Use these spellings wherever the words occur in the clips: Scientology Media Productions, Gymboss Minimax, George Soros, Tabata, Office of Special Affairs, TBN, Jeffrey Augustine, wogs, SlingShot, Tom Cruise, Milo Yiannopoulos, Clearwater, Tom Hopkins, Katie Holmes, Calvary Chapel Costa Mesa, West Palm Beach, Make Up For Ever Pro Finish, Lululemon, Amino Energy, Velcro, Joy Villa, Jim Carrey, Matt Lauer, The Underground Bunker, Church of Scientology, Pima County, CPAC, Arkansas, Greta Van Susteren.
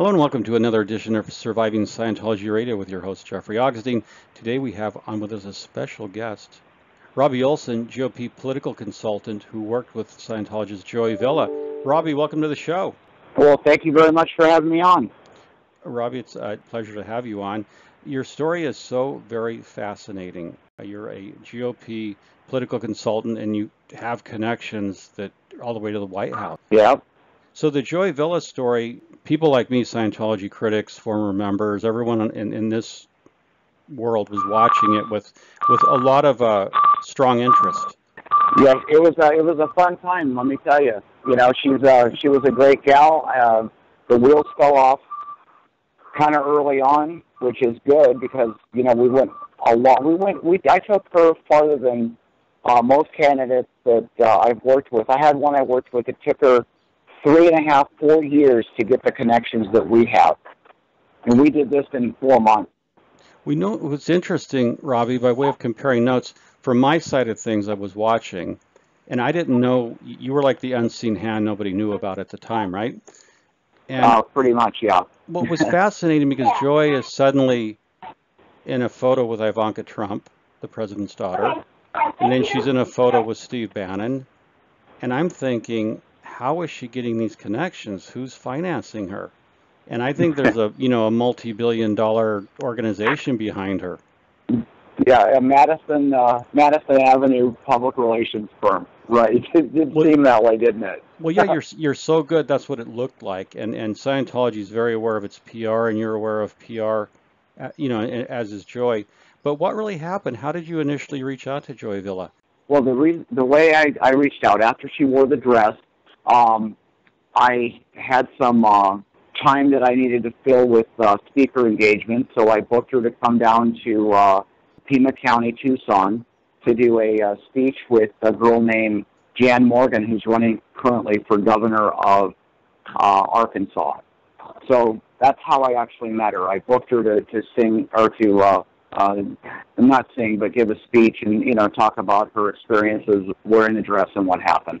Hello and welcome to another edition of Surviving Scientology Radio with your host, Jeffrey Augustine. Today we have on with us a special guest, Robbie Olson, GOP political consultant who worked with Scientologist Joy Villa. Robbie, welcome to the show. Well, thank you very much for having me on. Robbie, it's a pleasure to have you on. Your story is so very fascinating. You're a GOP political consultant and you have connections that all the way to the White House. Yeah. So the Joy Villa story, people like me, Scientology critics, former members, everyone in this world was watching it with a lot of strong interest. Yeah, it was a fun time, let me tell you. You know, she was a great gal. The wheels fell off kind of early on, which is good because you know I took her farther than most candidates that I've worked with. I had one I worked with that took her 3.5, 4 years to get the connections that we have. And we did this in 4 months. We know what's interesting, Robbie, by way of comparing notes, from my side of things I was watching, and I didn't know, you were like the unseen hand nobody knew about at the time, right? And pretty much, yeah. What was fascinating because Joy is suddenly in a photo with Ivanka Trump, the president's daughter, and then she's in a photo with Steve Bannon, and I'm thinking, how is she getting these connections? Who's financing her? And I think there's a, you know, a multi-billion-dollar organization behind her. Yeah, a Madison Avenue public relations firm. Right. It seemed that way, didn't it? Well, yeah, you're so good. That's what it looked like. And Scientology is very aware of its PR, and you're aware of PR, you know, as is Joy. But what really happened? How did you initially reach out to Joy Villa? Well, the way I reached out after she wore the dress. I had some time that I needed to fill with speaker engagement, so I booked her to come down to Pima County, Tucson, to do a speech with a girl named Jan Morgan, who's running currently for governor of Arkansas. So that's how I actually met her. I booked her to sing, or to not sing, but give a speech and, you know, talk about her experiences wearing the dress and what happened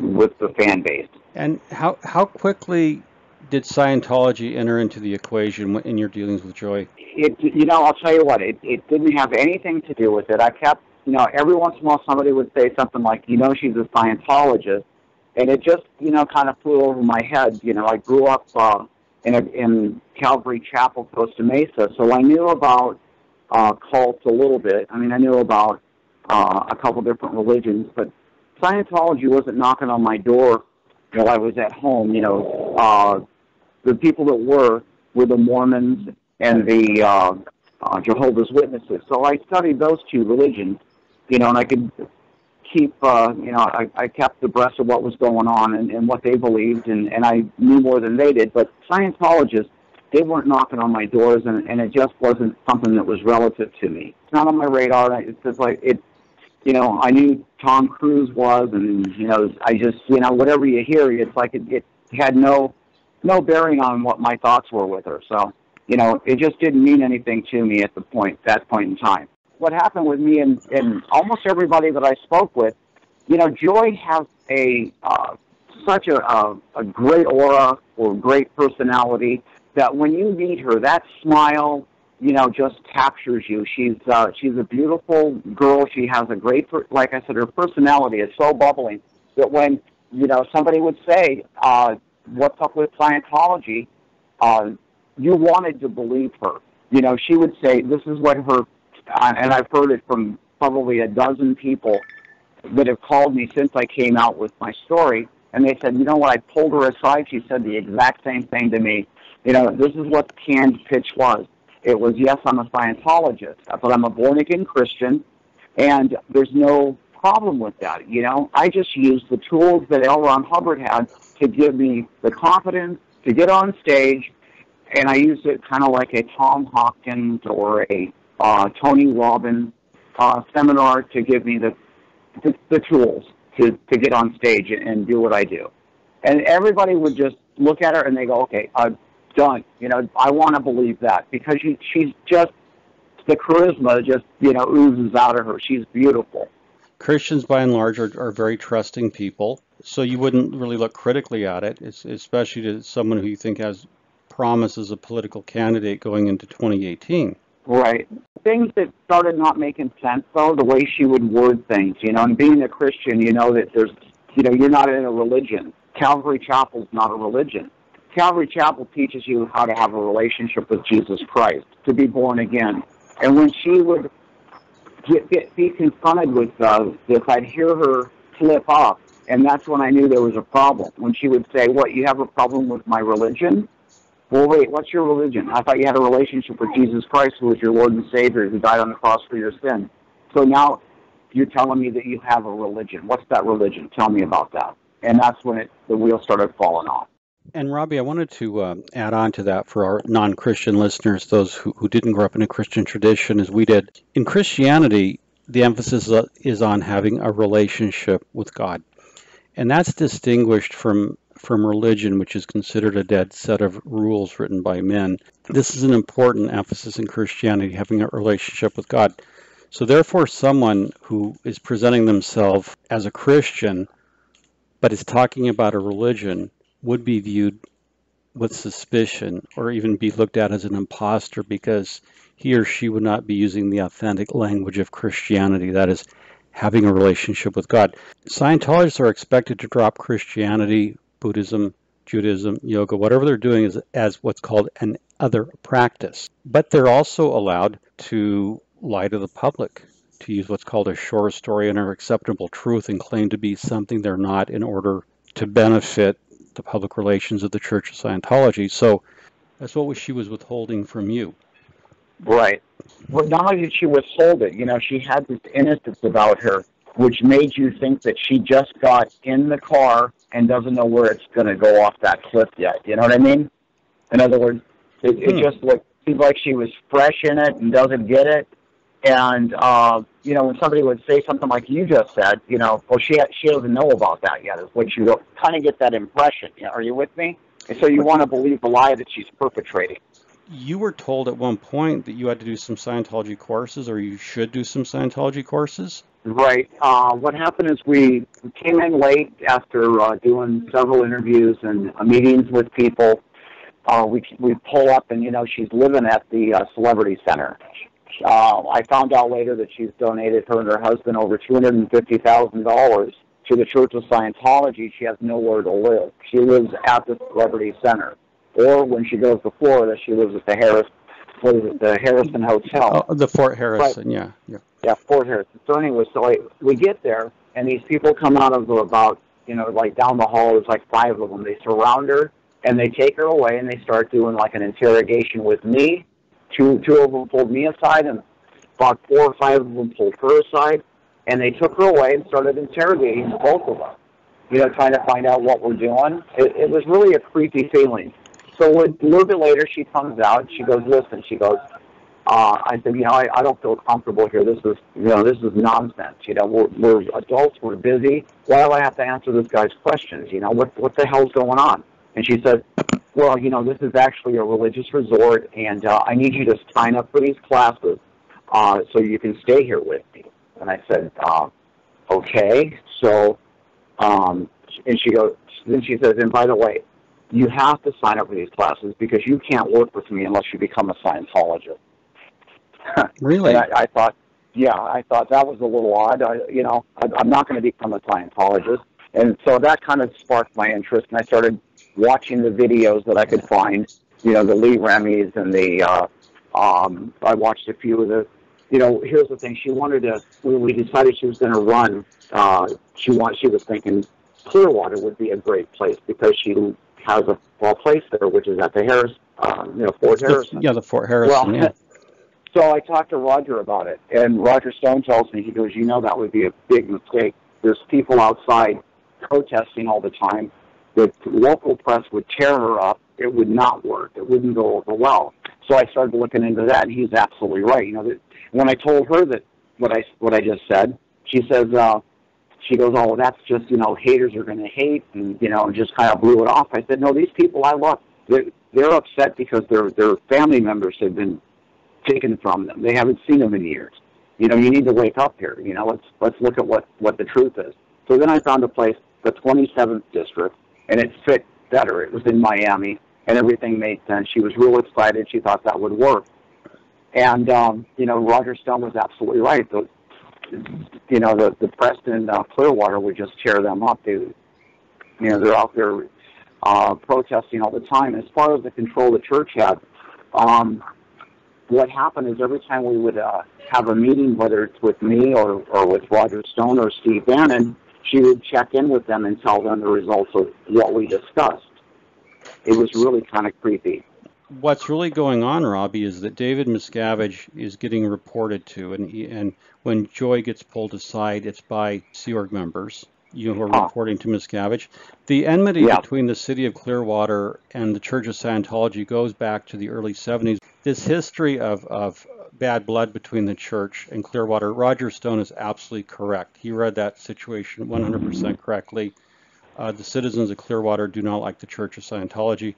with the fan base. And how quickly did Scientology enter into the equation in your dealings with Joy? You know, I'll tell you what, it didn't have anything to do with it. I kept, you know, every once in a while somebody would say something like, you know, she's a Scientologist, and it just, you know, kind of flew over my head. You know, I grew up in Calvary Chapel, Costa Mesa, so I knew about cults a little bit. I mean, I knew about a couple different religions, but Scientology wasn't knocking on my door while I was at home. You know, the people that were the Mormons and the Jehovah's Witnesses. So I studied those two religions, you know, and I could keep, you know, I kept abreast of what was going on and what they believed, and I knew more than they did. But Scientologists, they weren't knocking on my doors, and it just wasn't something that was relative to me. It's not on my radar. It's just like it. You know, I knew Tom Cruise was, and, you know, I just, you know, whatever you hear, it's like it had no bearing on what my thoughts were with her. So, you know, it just didn't mean anything to me at that point in time. What happened with me and almost everybody that I spoke with, you know, Joy has such a great aura or great personality that when you meet her, that smile, you know, just captures you. She's a beautiful girl. She has a great, like I said, her personality is so bubbling that when, you know, somebody would say, what's up with Scientology, you wanted to believe her. You know, she would say, this is what her, and I've heard it from probably a dozen people that have called me since I came out with my story, and they said, you know what, I pulled her aside. She said the exact same thing to me. You know, this is what the canned pitch was. It was, yes, I'm a Scientologist, but I'm a born-again Christian, and there's no problem with that, you know? I just used the tools that L. Ron Hubbard had to give me the confidence to get on stage, and I used it kind of like a Tom Hopkins or a Tony Robbins seminar to give me the tools to get on stage and do what I do. And everybody would just look at her and they go, okay, done. You know, I want to believe that because she's just, the charisma just, you know, oozes out of her. She's beautiful. Christians, by and large, are very trusting people, so you wouldn't really look critically at it, especially to someone who you think has promise as a political candidate going into 2018. Right. Things that started not making sense, though, the way she would word things, you know, and being a Christian, you know that there's, you know, you're not in a religion. Calvary Chapel's not a religion. Calvary Chapel teaches you how to have a relationship with Jesus Christ, to be born again. And when she would be confronted with this, I'd hear her slip off, and that's when I knew there was a problem. When she would say, what, you have a problem with my religion? Well, wait, what's your religion? I thought you had a relationship with Jesus Christ, who was your Lord and Savior, who died on the cross for your sin. So now you're telling me that you have a religion. What's that religion? Tell me about that. And that's when the wheel started falling off. And Robbie, I wanted to add on to that for our non-Christian listeners, those who didn't grow up in a Christian tradition as we did. In Christianity, the emphasis is on having a relationship with God. And that's distinguished from religion, which is considered a dead set of rules written by men. This is an important emphasis in Christianity, having a relationship with God. So therefore, someone who is presenting themselves as a Christian but is talking about a religion would be viewed with suspicion or even be looked at as an imposter, because he or she would not be using the authentic language of Christianity, that is, having a relationship with God. Scientologists are expected to drop Christianity, Buddhism, Judaism, yoga, whatever they're doing as what's called an other practice. But they're also allowed to lie to the public, to use what's called a shore story and an acceptable truth, and claim to be something they're not in order to benefit the public relations of the Church of Scientology. So that's what she was withholding from you. Right. Well, not only did she withhold it, you know, she had this innocence about her, which made you think that she just got in the car and doesn't know where it's going to go off that cliff yet. You know what I mean? In other words, it just seemed like she was fresh in it and doesn't get it. And, you know, when somebody would say something like you just said, you know, well, she doesn't know about that yet, is what you kind of get that impression. You know, are you with me? And so you want to believe the lie that she's perpetrating. You were told at one point that you had to do some Scientology courses, or you should do some Scientology courses. Right. What happened is we came in late after doing several interviews and meetings with people. We pull up and, you know, she's living at the Celebrity Center. I found out later that she's donated, her and her husband, over $250,000 to the Church of Scientology. She has nowhere to live. She lives at the Celebrity Center. Or when she goes to Florida, she lives at the Harrison Hotel. Oh, the Fort Harrison, right. Yeah. Yeah, Fort Harrison. So anyway, so we get there, and these people come out of about, you know, like down the hall, there's like five of them. They surround her, and they take her away, and they start doing like an interrogation with me. Two of them pulled me aside, and about four or five of them pulled her aside, and they took her away and started interrogating both of us, you know, trying to find out what we're doing. It was really a creepy feeling. So a little bit later, she comes out, she goes, listen, she goes, I said, you know, I don't feel comfortable here. This is, you know, this is nonsense. You know, we're adults, we're busy. Why do I have to answer this guy's questions? You know, what the hell's going on? And she said, well, you know, this is actually a religious resort, and I need you to sign up for these classes so you can stay here with me. And I said, okay. So, and she goes, then she says, and by the way, you have to sign up for these classes because you can't work with me unless you become a Scientologist. Really? And I thought, yeah, I thought that was a little odd. You know, I'm not going to become a Scientologist. And so that kind of sparked my interest, and I started watching the videos that I could find, you know, the Lee Remy's and the, I watched a few of the, you know, here's the thing. She wanted to, when we decided she was going to run, she was thinking Clearwater would be a great place because she has a place there, which is at the Harris, you know, Fort Harrison. Yeah, the Fort Harrison, well, yeah. So I talked to Roger about it, and Roger Stone tells me, he goes, you know, that would be a big mistake. There's people outside protesting all the time. The local press would tear her up. It would not work. It wouldn't go over well. So I started looking into that, and he's absolutely right. You know, that when I told her that what I just said, she says, she goes, oh, that's just, you know, haters are going to hate, and, you know, just kind of blew it off. I said, no, these people I love, they're upset because their family members have been taken from them. They haven't seen them in years. You know, you need to wake up here. You know, let's look at what the truth is. So then I found a place, the 27th district. And it fit better. It was in Miami. and everything made sense. She was real excited. She thought that would work. And, you know, Roger Stone was absolutely right. The press in Clearwater would just tear them up. They're out there protesting all the time. As far as the control the church had, what happened is every time we would have a meeting, whether it's with me or with Roger Stone or Steve Bannon, she would check in with them and tell them the results of what we discussed. It was really kind of creepy. What's really going on, Robbie, is that David Miscavige is getting reported to, and when Joy gets pulled aside, it's by Sea Org members, who are reporting to Miscavige. The enmity between the city of Clearwater and the Church of Scientology goes back to the early 70s. This history of bad blood between the church and Clearwater, Roger Stone is absolutely correct. He read that situation 100% correctly. The citizens of Clearwater do not like the Church of Scientology.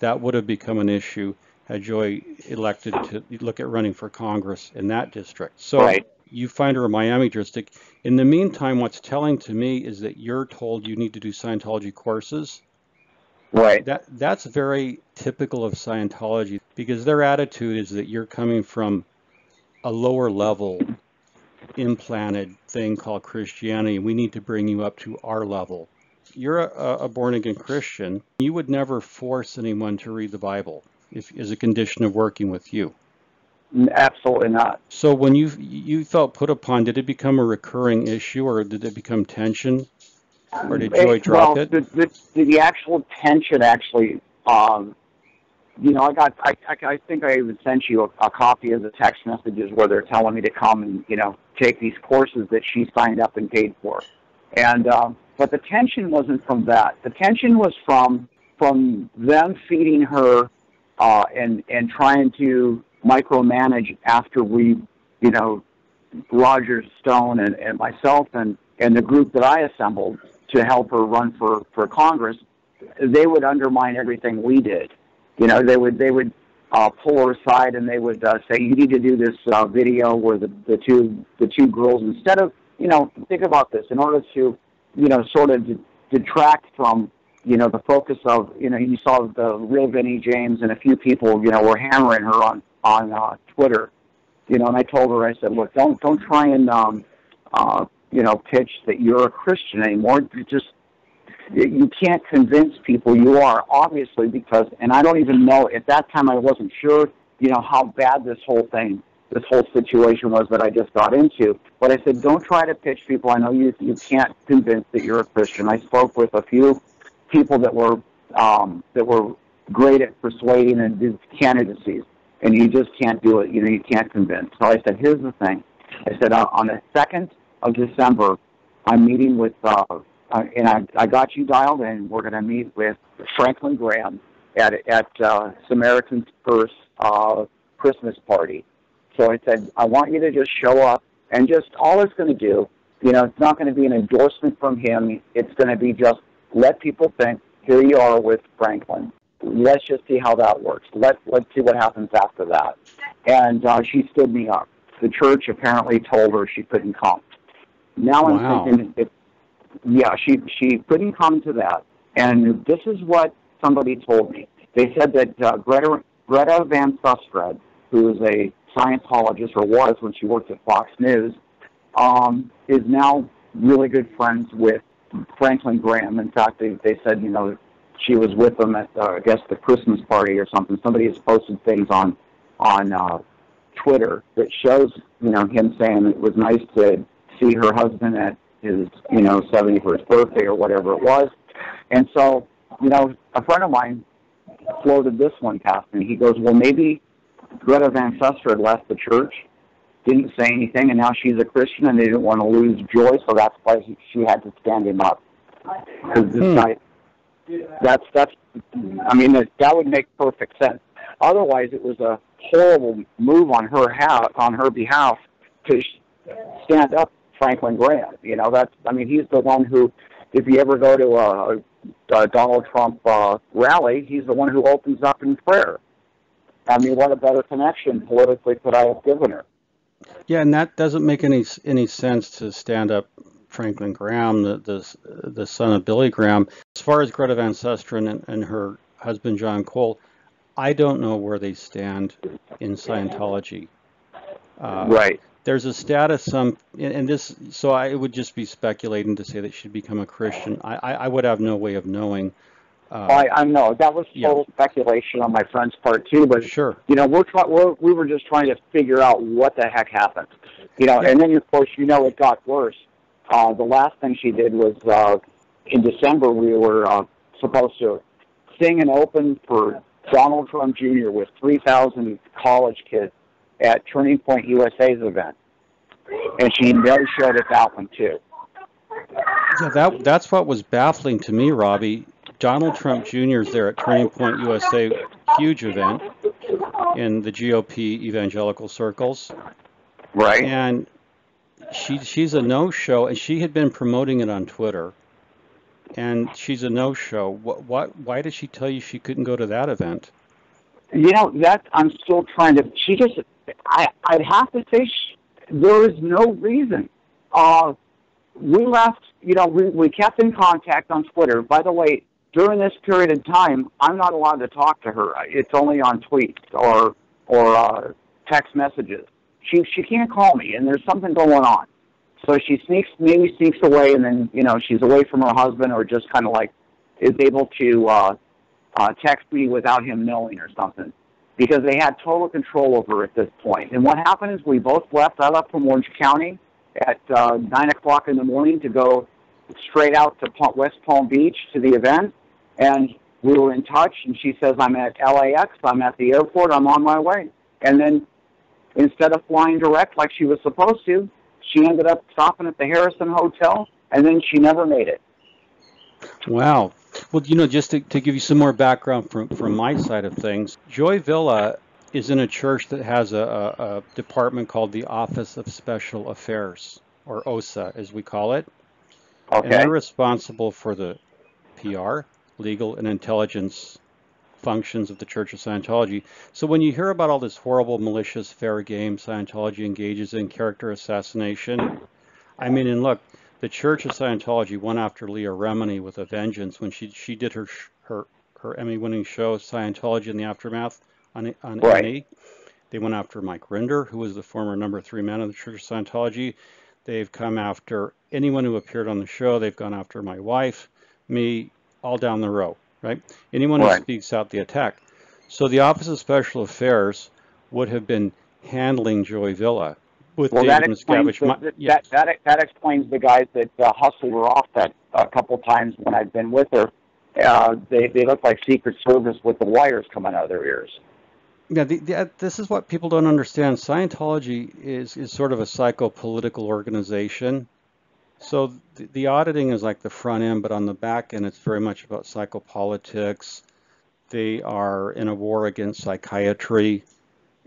That would have become an issue had Joy elected to look at running for Congress in that district. So you find her in Miami district. In the meantime, what's telling to me is that you're told you need to do Scientology courses. Right. That's very typical of Scientology, because their attitude is that you're coming from a lower level implanted thing called Christianity, and we need to bring you up to our level. You're a born-again Christian. You would never force anyone to read the Bible as a condition of working with you. Absolutely not. So when you felt put upon, did it become a recurring issue, or did it become tension, or did Joy drop it? Well, the actual tension actually, I think I even sent you a copy of the text messages where they're telling me to come and, take these courses that she signed up and paid for. And, but the tension wasn't from that. The tension was from them feeding her and trying to micromanage after we, Roger Stone and myself and the group that I assembled to help her run for Congress. They would undermine everything we did. They would pull her aside, and they would say, you need to do this video where the two girls, instead of, think about this, in order to, sort of detract from, the focus of, you saw the real Vinnie James and a few people, were hammering her on Twitter, and I told her, I said, look, don't try and, pitch that you're a Christian anymore. You can't convince people you are, obviously, because, and I don't even know, at that time I wasn't sure, how bad this whole situation was that I just got into. But I said, don't try to pitch people. I know you can't convince that you're a Christian. I spoke with a few people that were great at persuading and did candidacies, and you just can't do it. You can't convince. So I said, here's the thing. I said, on the 2nd of December, I'm meeting with, and I got you dialed in. We're going to meet with Franklin Graham at Samaritan's Purse Christmas party. So I said, I want you to just show up, and just all it's going to do, it's not going to be an endorsement from him. It's going to be just let people think, here you are with Franklin. Let's just see how that works. Let's see what happens after that. And she stood me up. The church apparently told her she couldn't come. Now I'm thinking, she couldn't come to that. And this is what somebody told me. They said that Greta Van Susteren, who is a Scientologist, or was when she worked at Fox News, is now really good friends with Franklin Graham. In fact, they said, she was with him at, I guess, the Christmas party or something. Somebody has posted things on Twitter that shows, him saying it was nice to see her husband at his, 71st birthday or whatever it was. And so, a friend of mine floated this one past me. He goes, well, maybe Greta Van Susteren left the church, didn't say anything, and now she's a Christian, and they didn't want to lose Joy, so that's why she had to stand him up. Because this guy, that would make perfect sense. Otherwise, it was a horrible move on her behalf to stand up Franklin Graham. He's the one who, if you ever go to a Donald Trump rally, he's the one who opens up in prayer. What a better connection politically could I have given her? Yeah, and that doesn't make any sense to stand up Franklin Graham, the son of Billy Graham. As far as Greta Van Susteren and her husband, John Cole, I don't know where they stand in Scientology. Right. There's a status, so I would just be speculating to say that she'd become a Christian. I would have no way of knowing. I know that was total speculation on my friend's part too, but sure, you know, we were just trying to figure out what the heck happened, you know. And then of course, you know, it got worse. The last thing she did was in December we were supposed to sing and open for Donald Trump Jr. with 3,000 college kids at Turning Point USA's event, and she no-showed at that one too. Yeah, that's what was baffling to me, Robbie. Donald Trump Jr. is there at Turning Point USA, huge event in the GOP evangelical circles. Right. And she's a no-show, and she had been promoting it on Twitter. And she's a no-show. Why did she tell you she couldn't go to that event? You know, I'm still trying to, I'd have to say there is no reason. We left, you know, we kept in contact on Twitter. By the way, during this period of time, I'm not allowed to talk to her. It's only on tweets or text messages. She can't call me, and there's something going on. So she maybe sneaks away, and then, you know, she's away from her husband or just kind of like is able to text me without him knowing or something, because they had total control over her at this point. And what happened is we both left. I left from Orange County at 9 o'clock in the morning to go straight out to West Palm Beach to the event, and we were in touch, and she says, I'm at LAX, I'm at the airport, I'm on my way. And then instead of flying direct like she was supposed to, she ended up stopping at the Harrison Hotel, and then she never made it. Wow. Well, you know, just to give you some more background from my side of things, Joy Villa is in a church that has a department called the Office of Special Affairs, or OSA as we call it. Okay. And they're responsible for the PR, legal, and intelligence functions of the Church of Scientology. So when you hear about all this horrible, malicious, fair game Scientology engages in, character assassination, I mean, and look, the Church of Scientology went after Leah Remini with a vengeance when she did her Emmy-winning show, Scientology in the Aftermath, on right. Emmy. They went after Mike Rinder, who was the former #3 man of the Church of Scientology. They've come after anyone who appeared on the show. They've gone after my wife, me, all down the row, right? Anyone who speaks out the attack. So the Office of Special Affairs would have been handling Joy Villa with David Miscavige. That explains the guys that hustled her off that a couple times when I've been with her. They look like Secret Service with the wires coming out of their ears. Yeah, this is what people don't understand. Scientology is sort of a psycho-political organization. So the auditing is like the front end, but on the back end, it's very much about psychopolitics. They are in a war against psychiatry.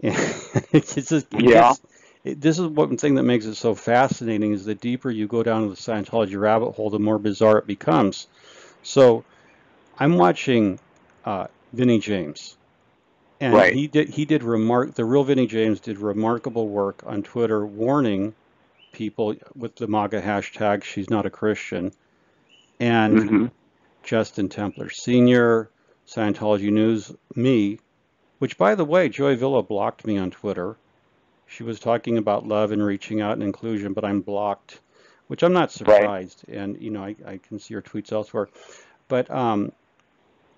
This is one thing that makes it so fascinating is the deeper you go down to the Scientology rabbit hole, the more bizarre it becomes. So I'm watching Vinnie James. And the real Vinnie James did remarkable work on Twitter warning people with the MAGA hashtag, she's not a Christian. And Justin Templer Sr., Scientology News, me, which by the way, Joy Villa blocked me on Twitter. She was talking about love and reaching out and inclusion, but I'm blocked, which I'm not surprised. Right. And, you know, I can see her tweets elsewhere. But,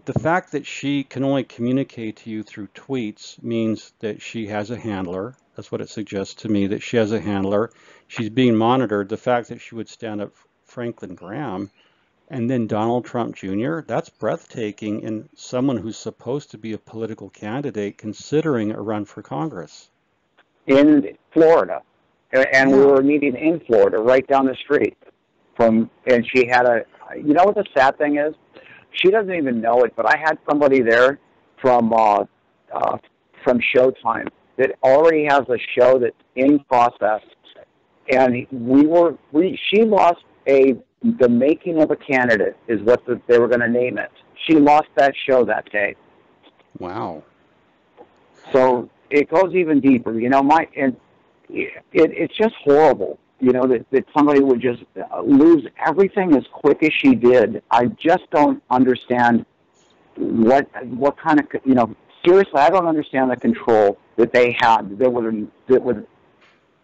the fact that she can only communicate to you through tweets means that she has a handler. That's what it suggests to me, that she has a handler. She's being monitored. The fact that she would stand up Franklin Graham and then Donald Trump Jr., that's breathtaking in someone who's supposed to be a political candidate considering a run for Congress. In Florida. And we were meeting in Florida right down the street from, and she had a, you know what the sad thing is? She doesn't even know it, but I had somebody there from Showtime that already has a show that's in process, and she lost the making of a candidate is what they were going to name it. She lost that show that day. Wow. So it goes even deeper, you know. It's just horrible. You know, that somebody would just lose everything as quick as she did. I just don't understand what kind of, you know, seriously, I don't understand the control that they had that would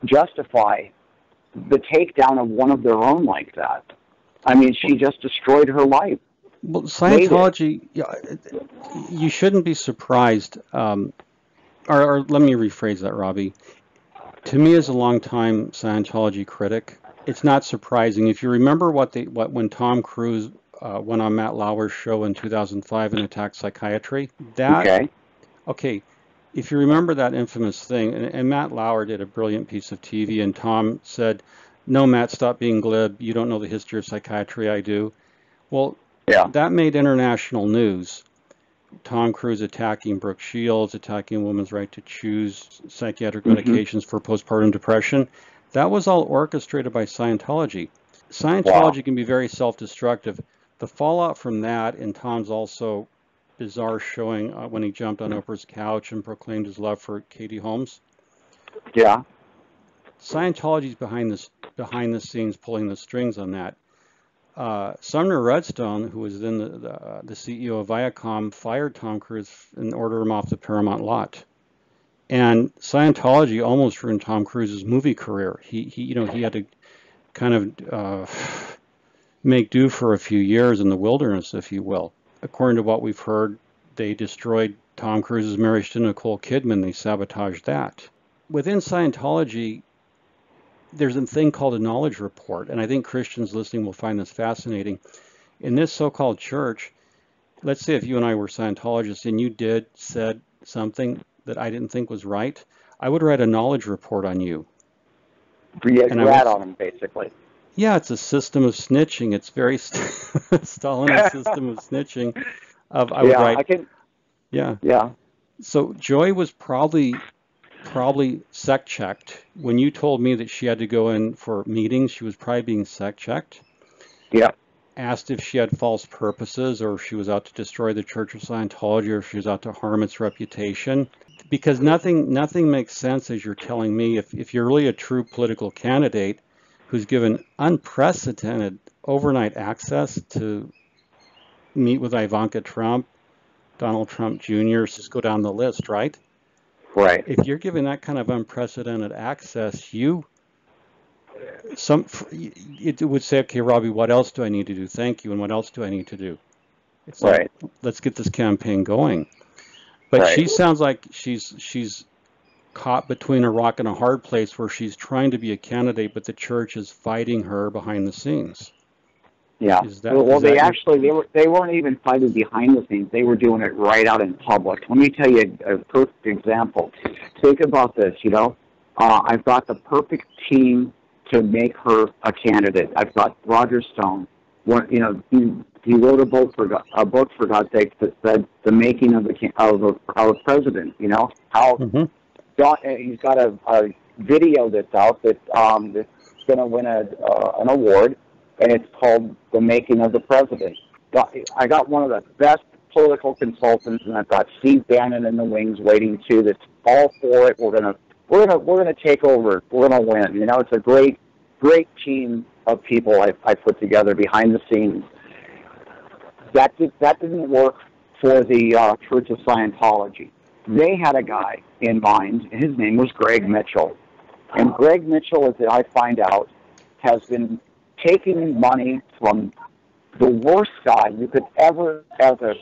justify the takedown of one of their own like that. I mean, she just destroyed her life. Well, Scientology, you shouldn't be surprised. Or let me rephrase that, Robbie. To me, as a longtime Scientology critic, it's not surprising. If you remember when Tom Cruise went on Matt Lauer's show in 2005 and attacked psychiatry, if you remember that infamous thing, and Matt Lauer did a brilliant piece of TV, and Tom said, "No, Matt, stop being glib. You don't know the history of psychiatry. I do." Well, that made international news. Tom Cruise attacking Brooke Shields, attacking women's right to choose psychiatric medications for postpartum depression. That was all orchestrated by Scientology. Scientology can be very self-destructive. The fallout from that, and Tom's also bizarre showing when he jumped on Oprah's couch and proclaimed his love for Katie Holmes. Yeah. Scientology's behind the scenes pulling the strings on that. Sumner Redstone, who was then the CEO of Viacom, fired Tom Cruise and ordered him off the Paramount lot. And Scientology almost ruined Tom Cruise's movie career. He had to kind of make do for a few years in the wilderness, if you will. According to what we've heard, they destroyed Tom Cruise's marriage to Nicole Kidman. They sabotaged that. Within Scientology, there's a thing called a knowledge report, and I think Christians listening will find this fascinating. In this so-called church, let's say if you and I were Scientologists and you said something that I didn't think was right, I would write a knowledge report on you. Rat on them, basically. Yeah, it's a system of snitching. It's very Stalinist system of snitching. So Joy was probably sec checked. When you told me that she had to go in for meetings, she was probably being sec checked. Yeah. Asked if she had false purposes, or if she was out to destroy the Church of Scientology, or if she was out to harm its reputation. Because nothing makes sense, as you're telling me. If you're really a true political candidate who's given unprecedented overnight access to meet with Ivanka Trump, Donald Trump Jr., just go down the list, right? Right. If you're given that kind of unprecedented access, it would say, okay, Robbie, what else do I need to do? Thank you. And what else do I need to do? It's right. Like, let's get this campaign going. But right. She sounds like she's caught between a rock and a hard place, where she's trying to be a candidate, but the church is fighting her behind the scenes. Yeah. They weren't even fighting behind the scenes. They were doing it right out in public. Let me tell you a perfect example. Think about this, I've got the perfect team to make her a candidate. I've got Roger Stone. He wrote a book for God's sake that said the making of a president. He's got a video that's out that's going to win an award, and it's called The Making of the President. I got one of the best political consultants, and I've got Steve Bannon in the wings waiting too. That's all for it. We're gonna take over. We're gonna win. It's a great team of people I put together behind the scenes. That didn't work for the Church of Scientology. They had a guy in mind. His name was Greg Mitchell, and Greg Mitchell, as I find out, has been taking money from the worst guy you could ever, as a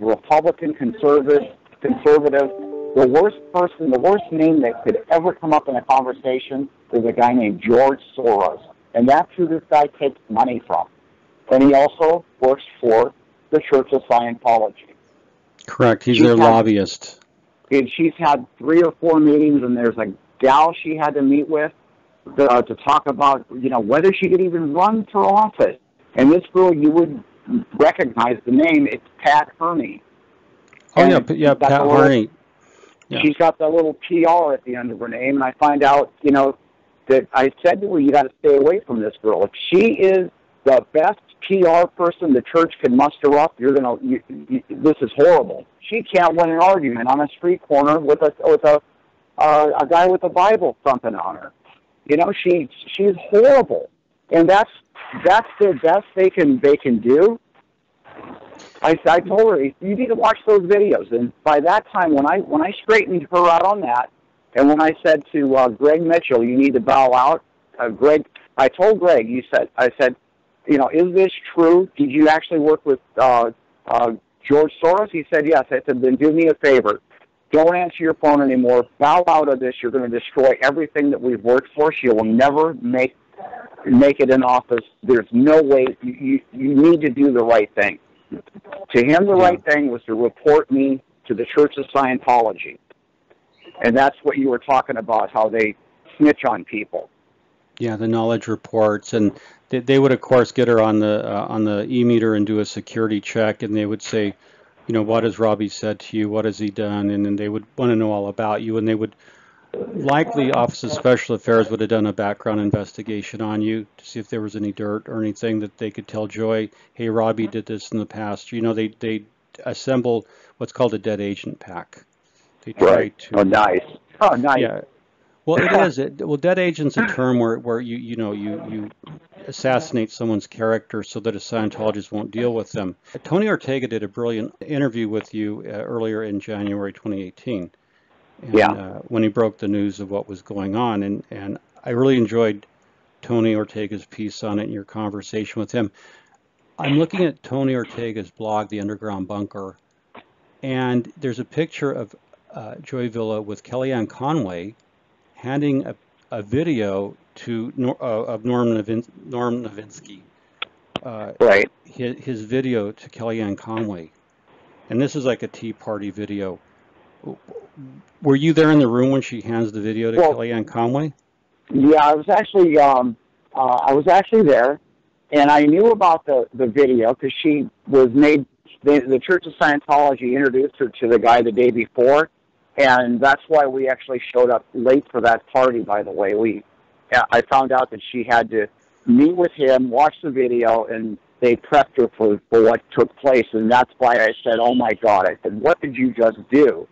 Republican conservative, the worst person, the worst name that could ever come up in a conversation is a guy named George Soros. And that's who this guy takes money from. And he also works for the Church of Scientology. Correct. He's their lobbyist. And she's had 3 or 4 meetings, and there's a gal she had to meet with to talk about, whether she could even run for office. And this girl, you would recognize the name. It's Pat Harney. Pat Harney. Yeah. She's got that little PR at the end of her name, and I find out, that I said to her, you got to stay away from this girl. If she is the best PR person the church can muster up, this is horrible. She can't win an argument on a street corner with a guy with a Bible thumping on her. She's horrible, and that's the best they can do. I told her, you need to watch those videos. And by that time, when I straightened her out on that, and when I said to Greg Mitchell, you need to bow out, I told Greg, I said, you know, is this true? Did you actually work with George Soros? He said, yes. I said, then do me a favor. Don't answer your phone anymore. Bow out of this. You're going to destroy everything that we've worked for. She will never make it in office. There's no way. You need to do the right thing. To him, the right thing was to report me to the Church of Scientology. And that's what you were talking about, how they snitch on people. Yeah, the knowledge reports, and they would, of course, get her on the e-meter and do a security check, and they would say, you know, what has Robbie said to you? What has he done? And then they would want to know all about you, and they would likely, Office of Special Affairs would have done a background investigation on you to see if there was any dirt or anything that they could tell Joy, hey, Robbie did this in the past. You know, they assemble what's called a dead agent pack. They try to, Oh, nice. Yeah. Well, it is. Well, dead agent's a term where you assassinate someone's character so that a Scientologist won't deal with them. Tony Ortega did a brilliant interview with you earlier in January 2018. And, when he broke the news of what was going on, and I really enjoyed Tony Ortega's piece on it and your conversation with him. I'm looking at Tony Ortega's blog, The Underground Bunker, and there's a picture of Joy Villa with Kellyanne Conway handing a video to of Norm Nowinski, his video to Kellyanne Conway. And this is like a Tea Party video. Were you there in the room when she hands the video to Kellyanne Conway? Yeah, I was actually there, and I knew about the video because she was made, the Church of Scientology introduced her to the guy the day before. And that's why we actually showed up late for that party, by the way. I found out that she had to meet with him, watch the video, and they prepped her for what took place. And that's why I said, oh, my God. I said, what did you just do?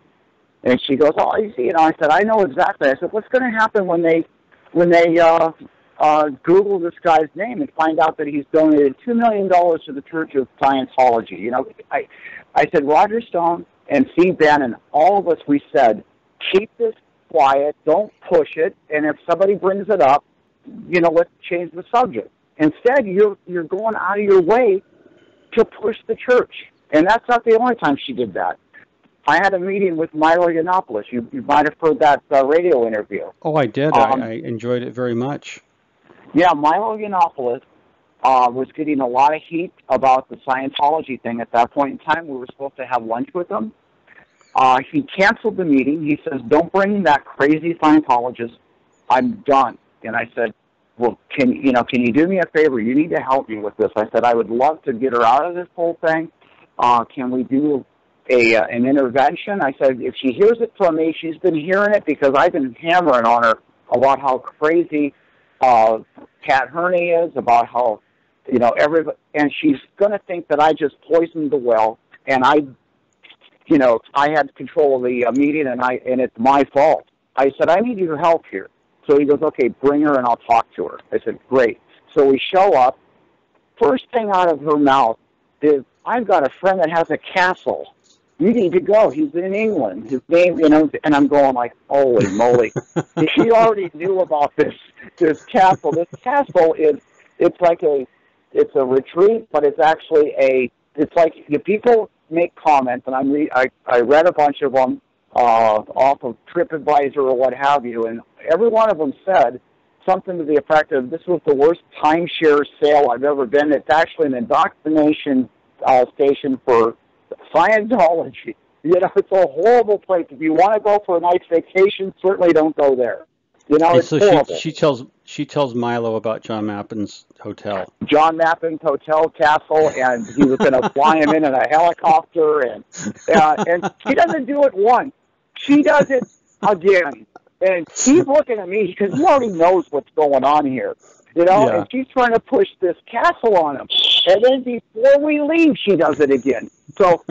And she goes, oh, you see, you know, I said, I know exactly. I said, what's going to happen when they Google this guy's name and find out that he's donated $2 million to the Church of Scientology? You know, I said, Roger Stone and Steve Bannon, all of us, we said, keep this quiet, don't push it, and if somebody brings it up, you know, let's change the subject. Instead, you're going out of your way to push the church. And that's not the only time she did that. I had a meeting with Milo Yiannopoulos. You might have heard that radio interview. Oh, I did. I enjoyed it very much. Yeah, Milo Yiannopoulos was getting a lot of heat about the Scientology thing at that point in time. We were supposed to have lunch with him. He canceled the meeting. He says, don't bring that crazy Scientologist. I'm done. And I said, well, can you do me a favor? You need to help me with this. I said, I would love to get her out of this whole thing. Can we do an intervention? I said, if she hears it from me, she's been hearing it because I've been hammering on her about how crazy Pat Harney is, about how, you know, everybody, and she's going to think that I just poisoned the well, and I had control of the meeting, and it's my fault. I said, I need your help here. So he goes, okay, bring her, and I'll talk to her. I said, great. So we show up. First thing out of her mouth is, I've got a friend that has a castle. You need to go. He's in England. His name, you know, and I'm going like, holy moly. She already knew about this castle. This castle is, it's a retreat, but it's actually it's like the people make comments, and I read a bunch of them off of TripAdvisor or what have you, and every one of them said something to the effect of, this was the worst timeshare sale I've ever been. It's actually an indoctrination station for Scientology. You know, it's a horrible place. If you want to go for a night's vacation, certainly don't go there. You know, and it's so horrible. She tells Milo about John Mappin's hotel. John Mappin's hotel castle, and he was going to fly him in a helicopter, and she doesn't do it once. She does it again, and he's looking at me because he already knows what's going on here. You know, and she's trying to push this castle on him. And then before we leave, she does it again. So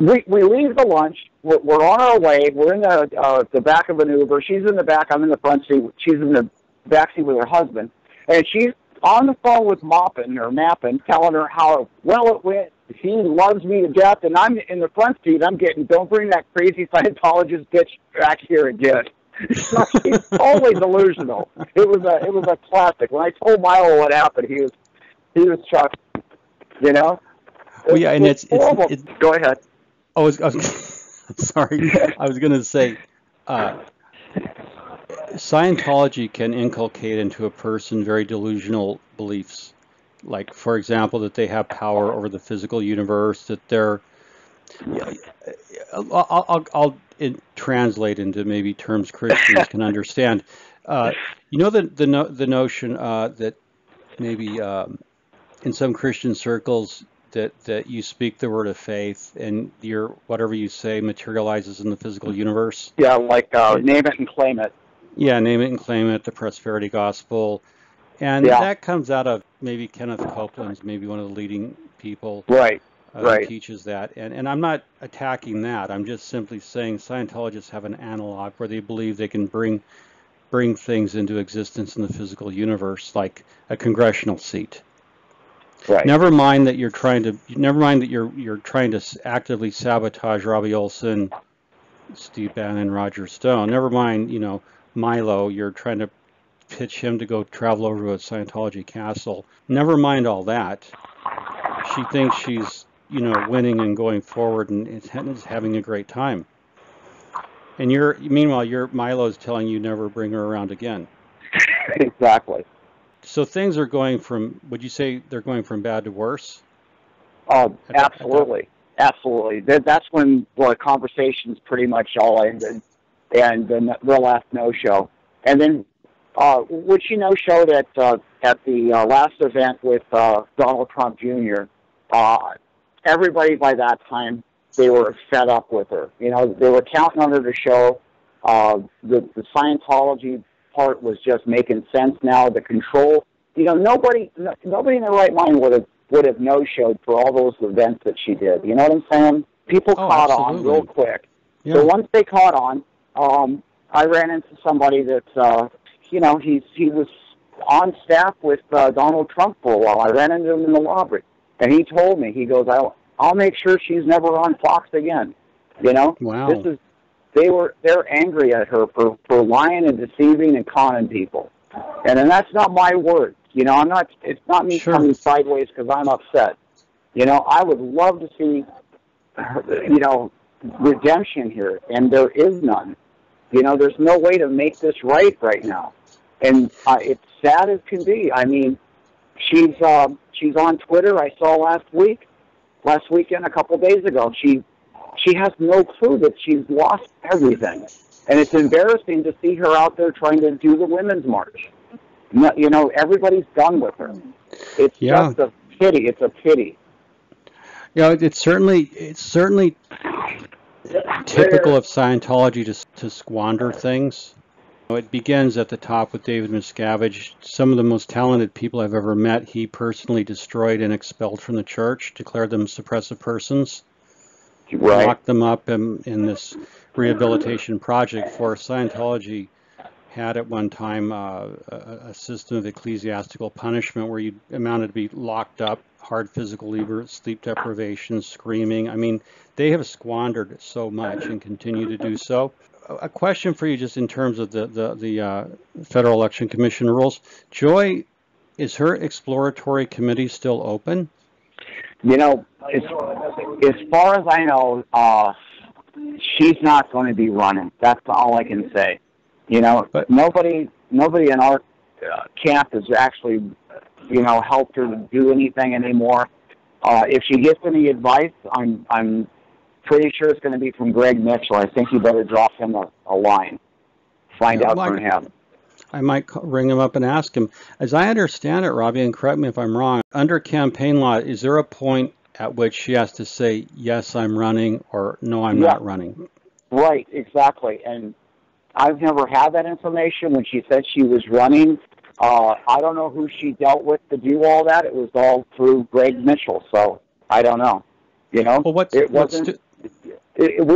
we leave the lunch. We're on our way. We're in the back of an Uber. She's in the back. I'm in the front seat. She's in the back seat with her husband. And she's on the phone with Mappin, telling her how well it went, He loves me to death, and I'm in the front seat. I'm getting, don't bring that crazy Scientologist bitch back here again. He's totally delusional. It was a classic. When I told Milo what happened, he was shocked. You know? Well, yeah, and it's go ahead. Sorry, I was going to say, Scientology can inculcate into a person very delusional beliefs. Like, for example, that they have power over the physical universe, that they're, I'll translate into maybe terms Christians can understand. You know, the notion that maybe in some Christian circles that you speak the word of faith and your whatever you say materializes in the physical universe. Yeah, like name it and claim it. Yeah, name it and claim it, the prosperity gospel. And that comes out of maybe Kenneth Copeland's, maybe one of the leading people who teaches that. And I'm not attacking that. I'm just simply saying Scientologists have an analog where they believe they can bring things into existence in the physical universe, like a congressional seat. Right. Never mind that you're trying to. Never mind that you're trying to actively sabotage Robbie Olson, Steve Bannon, Roger Stone. Never mind, you know, Milo. You're trying to pitch him to go travel over to a Scientology castle. Never mind all that. She thinks she's, you know, winning and going forward and is having a great time. And meanwhile, Milo's telling you never bring her around again. Exactly. So things are going from, would you say they're going from bad to worse? Oh, absolutely. Absolutely. That's when the conversation's pretty much all ended and then the last no-show. And then, which you know showed at the last event with Donald Trump Jr., everybody by that time, they were fed up with her. You know, they were counting on her to show. The Scientology part was just making sense now. The control, you know, nobody in their right mind would have no-showed for all those events that she did. You know what I'm saying? People caught absolutely on real quick. Yeah. So once they caught on, I ran into somebody that, you know, he was on staff with Donald Trump for a while. I ran into him in the lobby, and he told me, he goes, I'll make sure she's never on Fox again. You know? Wow. They're angry at her for lying and deceiving and conning people. And that's not my word. You know, it's not me coming sideways because I'm upset. You know, I would love to see, you know, redemption here, and there is none. You know, there's no way to make this right now. And it's sad as can be. I mean, she's on Twitter. I saw last weekend, a couple days ago, she has no clue that she's lost everything. And it's embarrassing to see her out there trying to do the women's march. No, you know, everybody's done with her. It's just a pity. It's a pity. Yeah, it's certainly typical of Scientology to squander things. It begins at the top with David Miscavige. Some of the most talented people I've ever met, he personally destroyed and expelled from the church, declared them suppressive persons. Right. Locked them up in this rehabilitation project for Scientology. Had at one time a system of ecclesiastical punishment where you amounted to be locked up, hard physical labor, sleep deprivation, screaming. I mean, they have squandered so much and continue to do so. A question for you, just in terms of the Federal Election Commission rules. Joy, is her exploratory committee still open? You know, as far as I know, she's not going to be running. That's all I can say. You know, but nobody in our camp has actually, you know, helped her do anything anymore. If she gets any advice, I'm pretty sure it's going to be from Greg Mitchell. I think you better drop him a line, find out from him. I might ring him up and ask him. As I understand it, Robbie, and correct me if I'm wrong, under campaign law, is there a point at which she has to say, yes, I'm running, or no, I'm not running? Right, exactly. And I've never had that information. When she said she was running, I don't know who she dealt with to do all that. It was all through Greg Mitchell, so I don't know. You know, well, we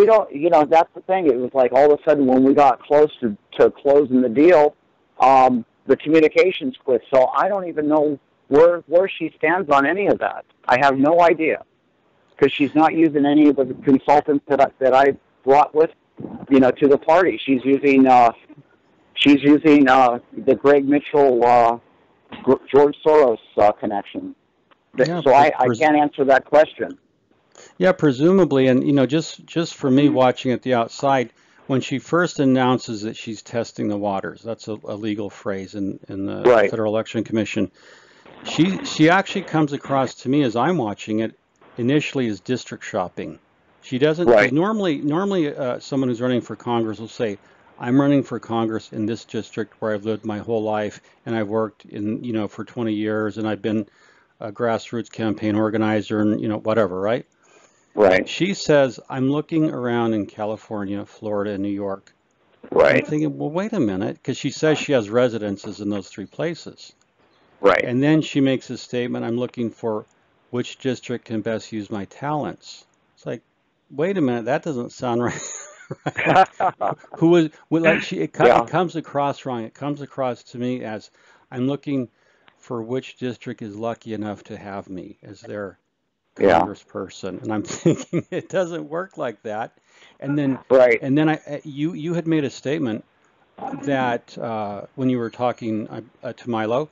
don't. You know, that's the thing. It was like all of a sudden when we got close to closing the deal, the communications quit. So I don't even know where she stands on any of that. I have no idea. because she's not using any of the consultants that I brought with, you know, to the party. She's using the Greg Mitchell, George Soros connection. Yeah, so I can't answer that question. Yeah, presumably, and you know, just for me watching at the outside, when she first announces that she's testing the waters, that's a legal phrase in the right. Federal Election Commission. She actually comes across to me as I'm watching it initially as district shopping. She doesn't right. normally someone who's running for Congress will say, I'm running for Congress in this district where I've lived my whole life and I've worked in, you know, for 20 years and I've been a grassroots campaign organizer and, you know, whatever, right? Right. She says, I'm looking around in California, Florida, and New York. Right. I'm thinking, well, wait a minute, because she says she has residences in those three places. Right. And then she makes a statement, I'm looking for which district can best use my talents. It's like, wait a minute, that doesn't sound right. Right. It comes across wrong. It comes across to me as I'm looking for which district is lucky enough to have me as their congressperson, and I'm thinking it doesn't work like that. And then you had made a statement that when you were talking to Milo,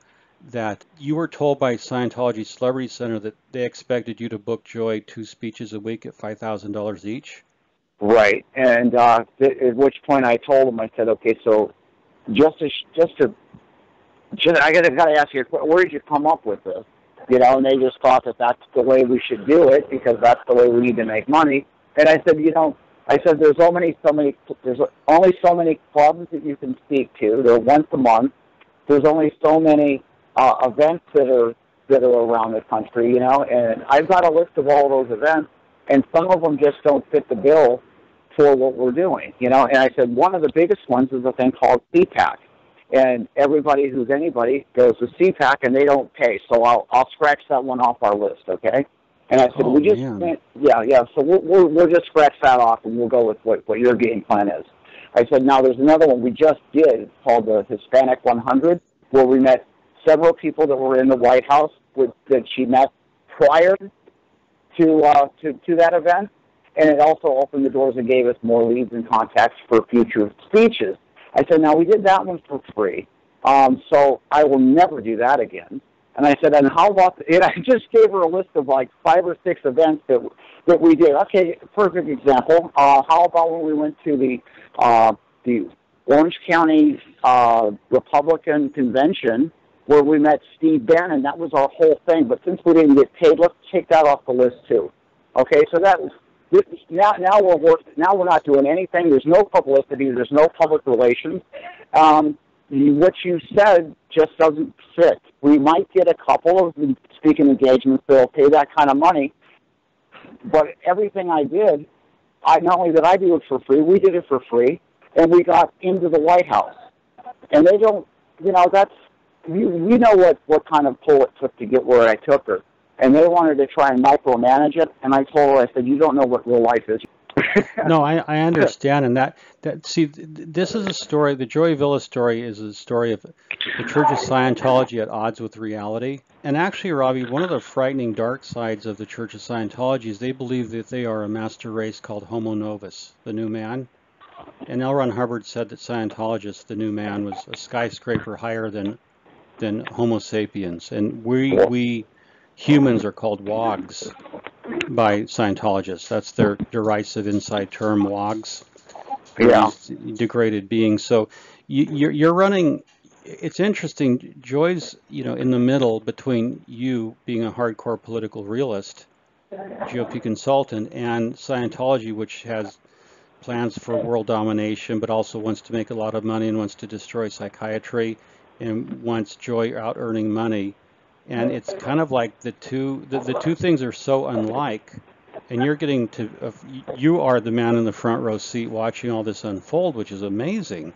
that you were told by Scientology Celebrity Center that they expected you to book Joy 2 speeches a week at $5,000 each. Right, and at which point I told him, I said, okay, so I gotta ask you, where did you come up with this? You know, and they just thought that that's the way we should do it because that's the way we need to make money. And I said, you know, I said, there's only so many clubs that you can speak to. They're once a month. There's only so many events that are around the country, you know. And I've got a list of all those events, and some of them just don't fit the bill for what we're doing, you know. And I said, one of the biggest ones is a thing called CPAC. And everybody who's anybody goes to CPAC, and they don't pay. So I'll scratch that one off our list, okay? And I said, so we'll just scratch that off, and we'll go with what your game plan is. I said, now there's another one we just did called the Hispanic 100, where we met several people that were in the White House that she met prior to that event, and it also opened the doors and gave us more leads and contacts for future speeches. I said, now, we did that one for free, so I will never do that again. And I said, and how about, and I just gave her a list of like 5 or 6 events that we did. Okay, perfect example. How about when we went to the Orange County Republican Convention, where we met Steve Bannon? That was our whole thing. But since we didn't get paid, let's take that off the list too. Okay, so that was... Now we're not doing anything. There's no publicity. There's no public relations. What you said just doesn't fit. We might get a couple of speaking engagements that'll pay that kind of money, but everything I did, not only did I do it for free, we did it for free, and we got into the White House. And they don't, you know, that's, you know what kind of pull it took to get where I took her. And they wanted to try and micromanage it, and I told her, I said, you don't know what real life is. No, I understand, and that see, this is a story, the Joy Villa story is a story of the Church of Scientology at odds with reality. And actually, Robbie, one of the frightening dark sides of the Church of Scientology is they believe that they are a master race called Homo Novus, the new man. And L. Ron Hubbard said that Scientologists, the new man, was a skyscraper higher than Homo sapiens, and we humans are called wogs by Scientologists. That's their derisive inside term, wogs. Yeah. Degraded beings. So you're running. It's interesting. Joy's, you know, in the middle between you being a hardcore political realist, GOP consultant, and Scientology, which has plans for world domination, but also wants to make a lot of money and wants to destroy psychiatry and wants Joy out earning money. And it's kind of like the two things are so unlike, and you're getting to, you are the man in the front row seat watching all this unfold, which is amazing.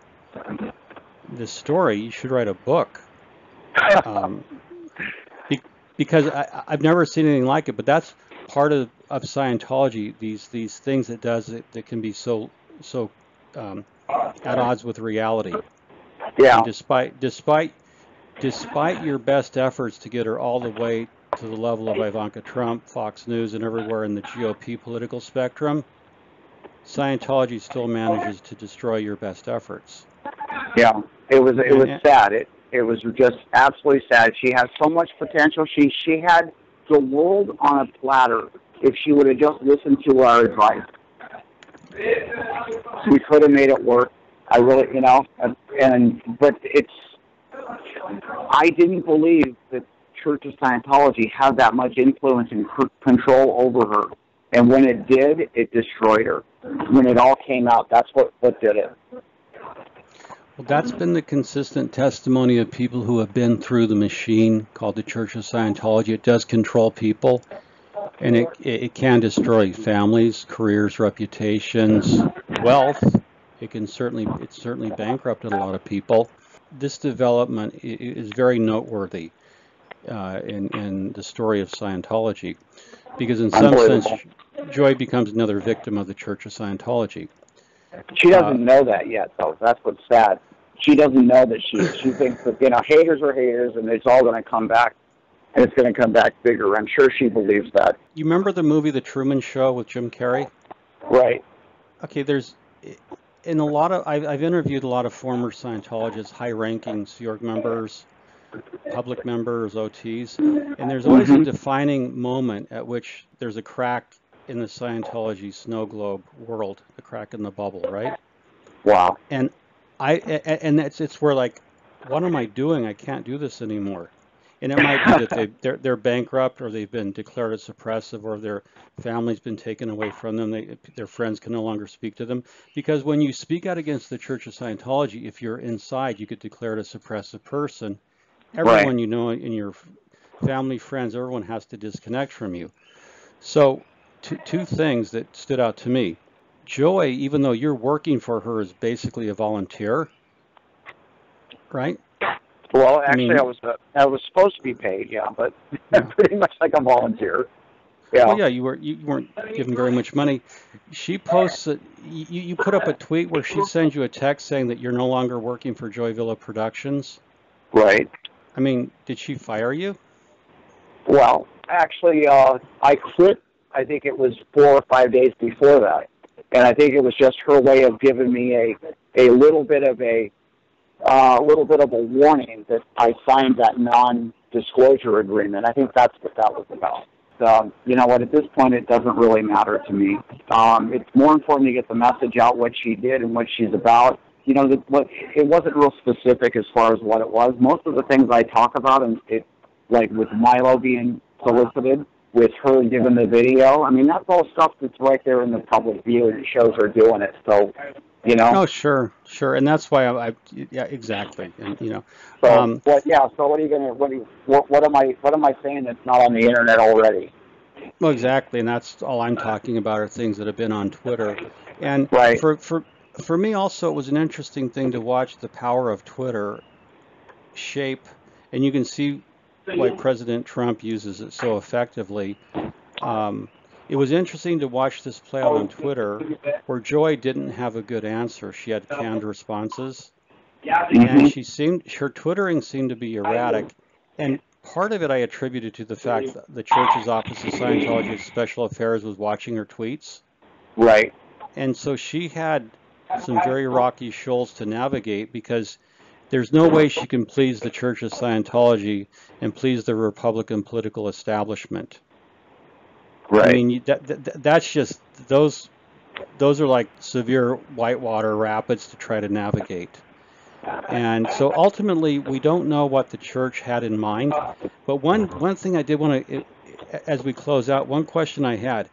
This story, you should write a book. Because I've never seen anything like it, but that's part of Scientology, these things it does that can be so at odds with reality. Yeah. And despite your best efforts to get her all the way to the level of Ivanka Trump, Fox News, and everywhere in the GOP political spectrum, Scientology still manages to destroy your best efforts. Yeah, it was sad. It was just absolutely sad. She has so much potential. She had the world on a platter if she would have just listened to our advice. We could have made it work. I really, you know, I didn't believe that Church of Scientology had that much influence and control over her. And when it did, it destroyed her. When it all came out, that's what did it. Well, that's been the consistent testimony of people who have been through the machine called the Church of Scientology. It does control people, and it can destroy families, careers, reputations, wealth. It certainly bankrupted a lot of people. This development is very noteworthy in the story of Scientology, because in some sense, Joy becomes another victim of the Church of Scientology. She doesn't know that yet, though. That's what's sad. She doesn't know that she thinks that, you know, haters are haters, and it's all going to come back, and it's going to come back bigger. I'm sure she believes that. You remember the movie The Truman Show with Jim Carrey? Right. Okay, I've interviewed a lot of former Scientologists, high-ranking Sea Org members, public members, OTs, and there's always a defining moment at which there's a crack in the Scientology snow globe world, the crack in the bubble, right? Wow. And it's where, like, what am I doing? I can't do this anymore. And it might be that they're bankrupt, or they've been declared as suppressive, or their family's been taken away from them. Their friends can no longer speak to them. Because when you speak out against the Church of Scientology, if you're inside, you get declared a suppressive person. Everyone right. You know, in your family, friends, everyone has to disconnect from you. So two things that stood out to me. Joy, even though you're working for her, is basically a volunteer, right? Well, actually, I was supposed to be paid, yeah, but pretty much like a volunteer. Yeah. Well, yeah, you weren't given very much money. She posts you put up a tweet where she sends you a text saying that you're no longer working for Joy Villa Productions. Right. I mean, did she fire you? Well, actually, I quit. I think it was 4 or 5 days before that, and I think it was just her way of giving me a little bit of a warning that I signed that non-disclosure agreement. I think that's what that was about. So, you know what, at this point, it doesn't really matter to me. It's more important to get the message out, what she did and what she's about. You know, it wasn't real specific as far as what it was. Most of the things I talk about, and it, like with Milo being solicited, with her giving the video, I mean, that's all stuff that's right there in the public view, and it shows her doing it. So, you know? Oh, sure, and that's why yeah, exactly, and, you know. So, so what am I saying that's not on the internet already? Well, exactly, and that's all I'm talking about are things that have been on Twitter. And right. for me also, it was an interesting thing to watch the power of Twitter shape, and you can see why President Trump uses it so effectively. It was interesting to watch this play out on Twitter, where Joy didn't have a good answer. She had canned responses, and her twittering seemed to be erratic. And part of it I attributed to the fact that the Church's Office of Scientology Special Affairs was watching her tweets. Right. And so she had some very rocky shoals to navigate, because there's no way she can please the Church of Scientology and please the Republican political establishment. Right. I mean, that's just, those are like severe whitewater rapids to try to navigate. And so ultimately, we don't know what the church had in mind. But one thing I did want to, as we close out, one question I had,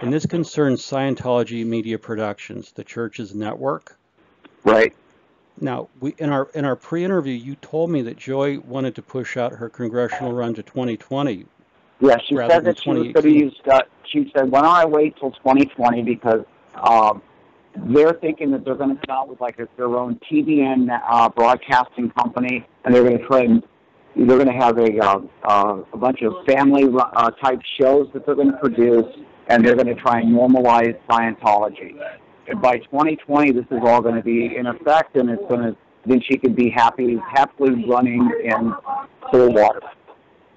and this concerns Scientology Media Productions, the church's network. Right. Now, in our pre-interview, you told me that Joy wanted to push out her congressional run to 2020. Yeah, she said that she was going to use, she said, why don't I wait till 2020, because they're thinking that they're going to come out with like their own TBN broadcasting company, and they're going to try and, they're going to have a bunch of family type shows that they're going to produce, and they're going to try and normalize Scientology. And by 2020, this is all going to be in effect, and it's going to, then she could be happily running in Clearwater.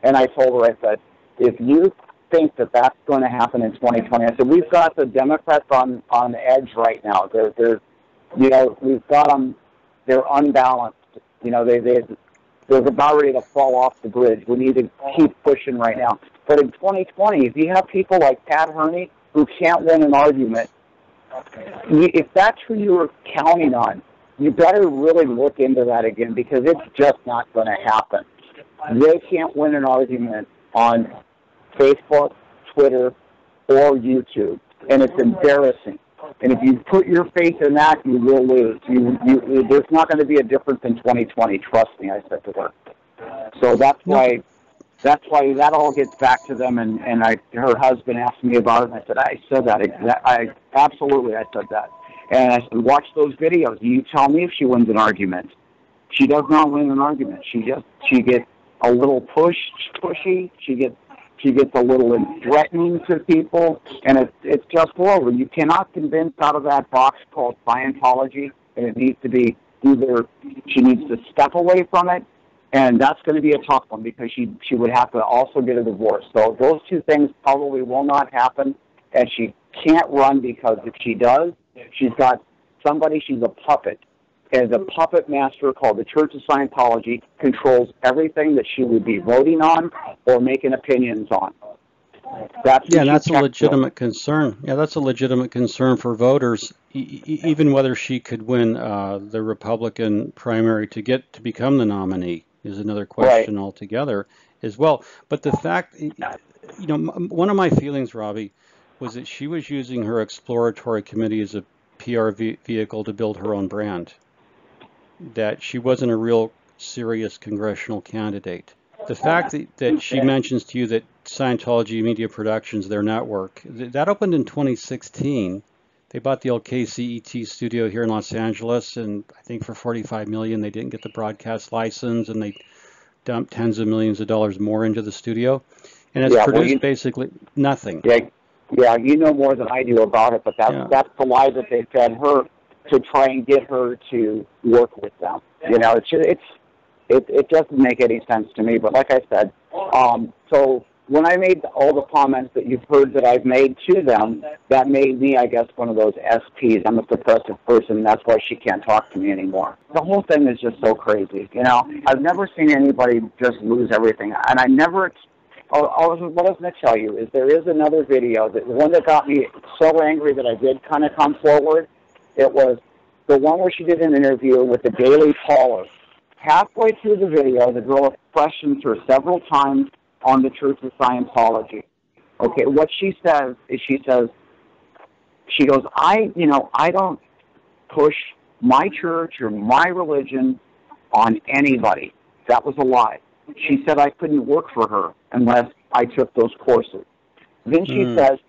And I told her, I said, if you think that that's going to happen in 2020, I said, we've got the Democrats on the edge right now. They're you know, we've got them, they're unbalanced. You know, they're about ready to fall off the bridge. We need to keep pushing right now. But in 2020, if you have people like Pat Harney who can't win an argument, if that's who you were counting on, you better really look into that again, because it's just not going to happen. They can't win an argument on Facebook, Twitter, or YouTube, and it's embarrassing. And if you put your faith in that, you will lose. There's not going to be a difference in 2020. Trust me, I said to her. So that's why that all gets back to them. And her husband asked me about it, and I said, I said that. I said that. And I said, watch those videos. You tell me if she wins an argument. She does not win an argument. She gets a little pushy. She gets a little threatening to people, and it's just over. You cannot convince out of that box called Scientology, and it needs to be either she needs to step away from it, and that's going to be a tough one because she would have to also get a divorce. So those two things probably will not happen, and she can't run because if she does, she's got somebody, she's a puppet. And the puppet master called the Church of Scientology controls everything that she would be voting on or making opinions on. That's a legitimate concern. Yeah, that's a legitimate concern for voters, even whether she could win the Republican primary to become the nominee is another question altogether as well. But the fact, one of my feelings, Robbie, was that she was using her exploratory committee as a PR vehicle to build her own brand. That she wasn't a real serious congressional candidate. The fact that she mentions to you that Scientology Media Productions, their network, that opened in 2016. They bought the old KCET studio here in Los Angeles, and I think for $45 million, they didn't get the broadcast license, and they dumped tens of millions of dollars more into the studio. And it's produced basically nothing. Yeah, you know more than I do about it, but that's the lie that they fed her to try and get her to work with them. You know, it doesn't make any sense to me. But like I said, so when I made all the comments that you've heard that I've made to them, that made me, I guess, one of those SPs. I'm a suppressive person. That's why she can't talk to me anymore. The whole thing is just so crazy. You know, I've never seen anybody just lose everything. And I never what I was going to tell you is there is another video, that one that got me so angry that I did kind of come forward. It was the one where she did an interview with the Daily Caller. Halfway through the video, the girl questions her several times on the Church of Scientology. Okay, what she says is she goes, I don't push my church or my religion on anybody. That was a lie. She said I couldn't work for her unless I took those courses. Then she says,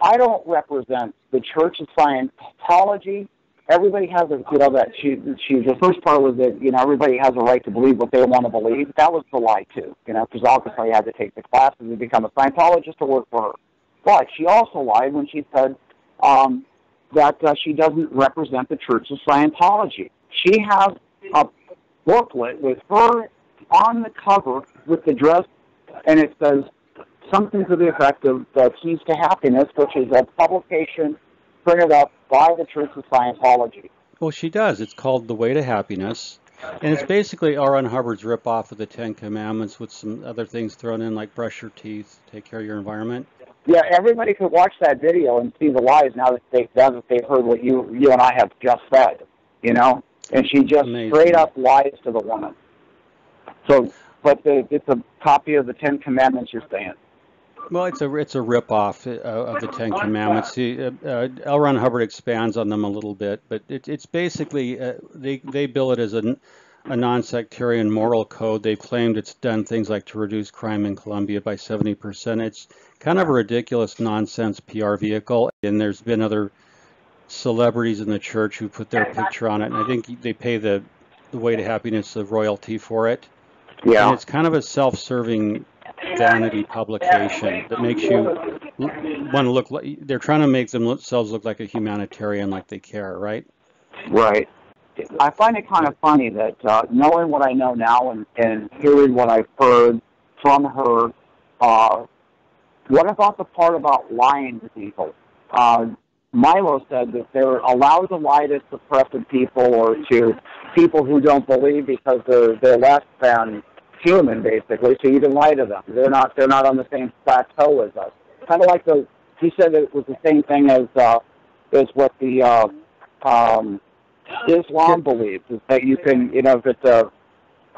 I don't represent the Church of Scientology. Everybody has a, that. The first part was that, everybody has a right to believe what they want to believe. That was the lie, too. Because obviously I had to take the classes and become a Scientologist to work for her. But she also lied when she said that she doesn't represent the Church of Scientology. She has a booklet with her on the cover with the dress, and it says something to the effect of the Keys to Happiness, which is a publication printed up by the Church of Scientology. Well, she does. It's called The Way to Happiness. And it's basically L. Ron Hubbard's ripoff of the Ten Commandments with some other things thrown in, like brush your teeth, take care of your environment. Yeah, everybody could watch that video and see the lies now that they've heard what you and I have just said, And she just straight up lies to the woman. So, but it's a copy of the Ten Commandments, you're saying. Well, it's a ripoff of the Ten Commandments. L. Ron Hubbard expands on them a little bit, but it's basically they bill it as a non-sectarian moral code. They've claimed it's done things like to reduce crime in Colombia by 70%. It's kind of a ridiculous nonsense PR vehicle, and there's been other celebrities in the church who put their picture on it, and I think they pay the Way to Happiness of royalty for it. Yeah, and it's kind of a self-serving vanity publication that makes you want to look like they're trying to make themselves look like a humanitarian, like they care, right? Right. I find it kind of funny that knowing what I know now and hearing what I've heard from her What about the part about lying to people? Milo said that they're allowed to lie to suppressive people or to people who don't believe because they're less than human, basically. So you can lie to them. They're not on the same plateau as us. Kind of like the he said it was the same thing as what the Islam believes, is that you can, you know, if it's a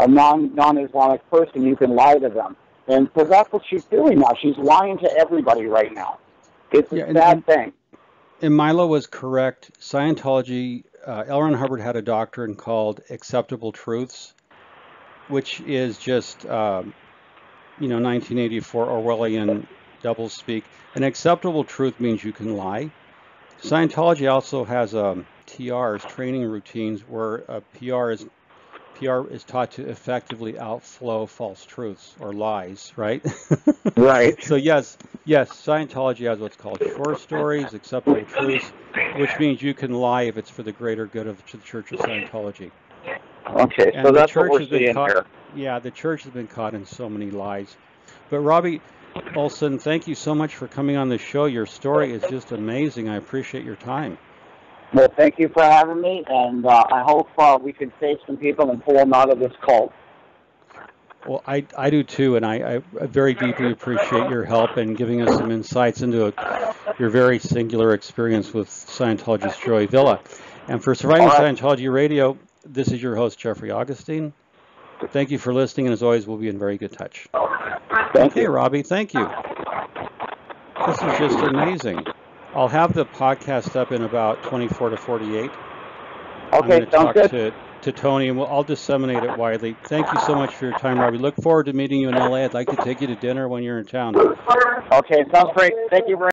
non-Islamic person, you can lie to them. And so that's what she's doing now. She's lying to everybody right now. It's a sad thing. And Milo was correct. Scientology, L. Ron Hubbard had a doctrine called Acceptable Truths, which is just, 1984 Orwellian doublespeak. An acceptable truth means you can lie. Scientology also has TRs, training routines, where a PR is taught to effectively outflow false truths or lies, right? Right. So yes, Scientology has what's called short stories, acceptable truths, which means you can lie if it's for the greater good of the Church of Scientology. Okay, and so that's what we're seeing here. Yeah, the church has been caught in so many lies. But Robbie Olson, thank you so much for coming on the show. Your story is just amazing. I appreciate your time. Well, thank you for having me, and I hope we can save some people and pull them out of this cult. Well, I do too, and I very deeply appreciate your help and giving us some insights into your very singular experience with Scientologist Joy Villa. And for Surviving Scientology Radio, this is your host, Jeffrey Augustine. Thank you for listening, and as always, we'll be in very good touch. Okay, Robbie, thank you. This is just amazing. I'll have the podcast up in about 24 to 48. Okay, sounds good. I'm going to talk to Tony, and I'll disseminate it widely. Thank you so much for your time, Robbie. Look forward to meeting you in L.A. I'd like to take you to dinner when you're in town. Okay, sounds great. Thank you very much.